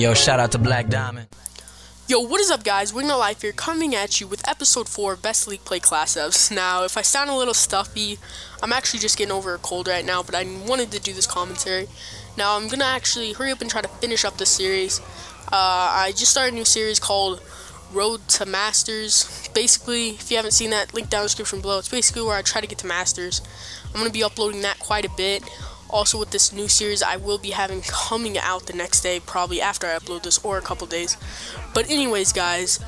yo, shout out to Black Diamond. Yo, what is up guys, Wingnut Live here, coming at you with episode 4 of Best League Play Class Setups. Now, if I sound a little stuffy, I'm actually just getting over a cold right now, but I wanted to do this commentary. Now, I'm going to actually hurry up and try to finish up this series. I just started a new series called Road to Masters. Basically, if you haven't seen that, link down in the description below. It's basically where I try to get to Masters. I'm going to be uploading that quite a bit. Also, with this new series I will be having coming out the next day, probably after I upload this, or a couple days. But anyways guys,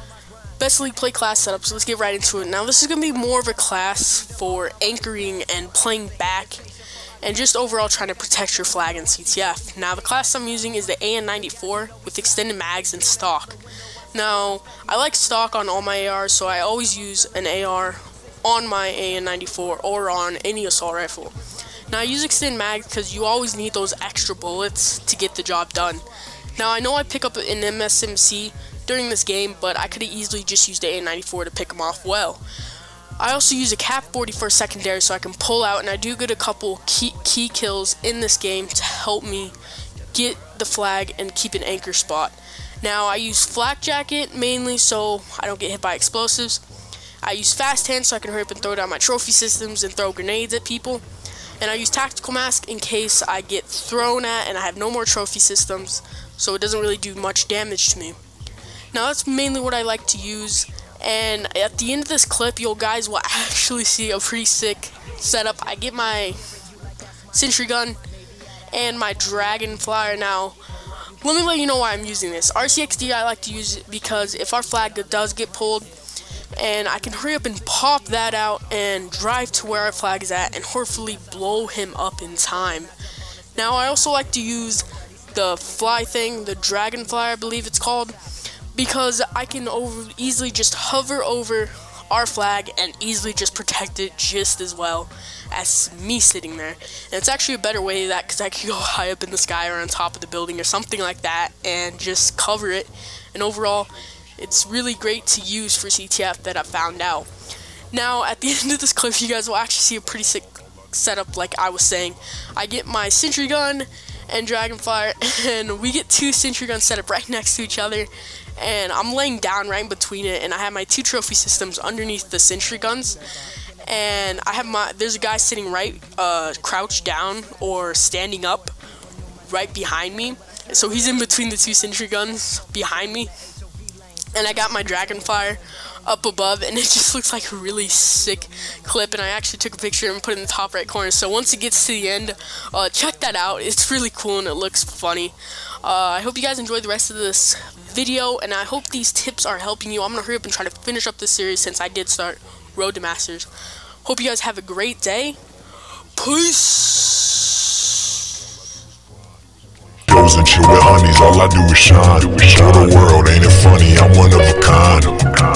Best League Play Class Setup, so let's get right into it. Now this is going to be more of a class for anchoring and playing back, and just overall trying to protect your flag in CTF. Now the class I'm using is the AN-94 with extended mags and stock. Now I like stock on all my ARs, so I always use an AR on my AN-94 or on any assault rifle. Now I use extended mags because you always need those extra bullets to get the job done. Now I know I pick up an MSMC during this game, but I could have easily just used the AN-94 to pick them off well. I also use a Cap 40 for secondary so I can pull out, and I do get a couple key kills in this game to help me get the flag and keep an anchor spot. Now I use Flak Jacket mainly so I don't get hit by explosives. I use fast hands so I can hurry up and throw down my trophy systems and throw grenades at people. And I use tactical mask in case I get thrown at and I have no more trophy systems, so it doesn't really do much damage to me. Now that's mainly what I like to use, and at the end of this clip you guys will actually see a pretty sick setup. I get my sentry gun and my Dragonflyer. Now let me let you know why I'm using this. RCXD I like to use it because if our flag does get pulled, and I can hurry up and pop that out and drive to where our flag is at and hopefully blow him up in time. Now I also like to use the fly thing, the Dragonfire I believe it's called, because I can easily just hover over our flag and easily just protect it just as well as me sitting there. And it's actually a better way of that, because I can go high up in the sky or on top of the building or something like that and just cover it. And overall, it's really great to use for CTF that I found out. Now at the end of this clip you guys will actually see a pretty sick setup like I was saying. I get my sentry gun and Dragonfire, and we get two sentry guns set up right next to each other, and I'm laying down right in between it, and I have my two trophy systems underneath the sentry guns, and I have my there's a guy sitting right crouched down or standing up right behind me, so he's in between the two sentry guns behind me. And I got my Dragonfire up above, and it just looks like a really sick clip, and I actually took a picture and put it in the top right corner. So once it gets to the end, check that out. It's really cool and it looks funny. I hope you guys enjoyed the rest of this video, and I hope these tips are helping you. I'm going to hurry up and try to finish up this series since I did start Road to Masters. Hope you guys have a great day. Peace! And chill with honeys, all I do is shine. For the world, ain't it funny? I'm one of a kind.